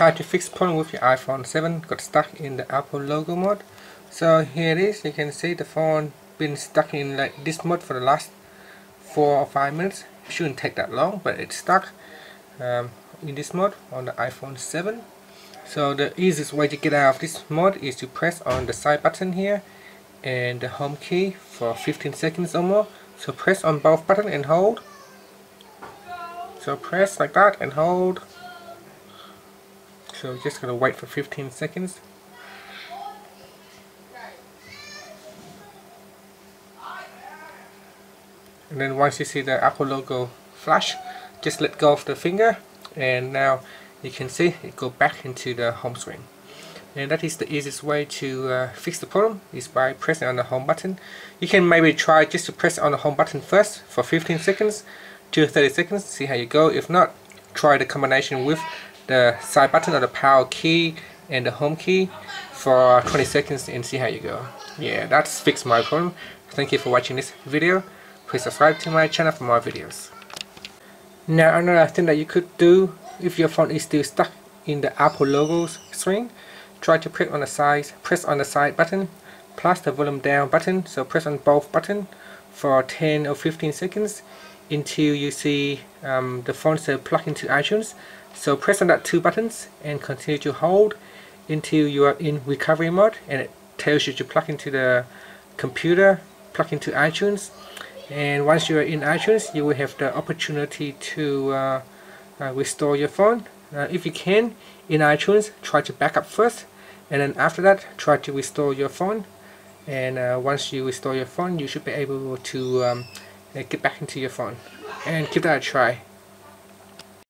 how to fix problem with your iPhone 7 got stuck in the Apple logo mode. So here it is, you can see the phone been stuck in like this mode for the last 4 or 5 minutes. It shouldn't take that long, but it's stuck in this mode on the iPhone 7. So the easiest way to get out of this mode is to press on the side button here and the home key for 15 seconds or more. So press on both buttons and hold. So press like that and hold. So just gonna wait for 15 seconds. And then once you see the Apple logo flash, just let go of the finger, and now you can see it go back into the home screen. And that is the easiest way to fix the problem, is by pressing on the home button. You can maybe try just to press on the home button first for 15 seconds to 30 seconds, see how you go. If not, try the combination with the side button or the power key and the home key for 20 seconds and see how you go. Yeah, that's fixed my problem. Thank you for watching this video. Please subscribe to my channel for more videos. Now another thing that you could do if your phone is still stuck in the Apple logos screen, try to press on the side button plus the volume down button. So press on both buttons for 10 or 15 seconds until you see the phone still plugged into iTunes. So press on that two buttons and continue to hold until you are in recovery mode and it tells you to plug into the computer, plug into iTunes. And once you are in iTunes, you will have the opportunity to restore your phone. If you can, in iTunes, try to backup first, and then after that, try to restore your phone. And once you restore your phone, you should be able to get back into your phone. And give that a try.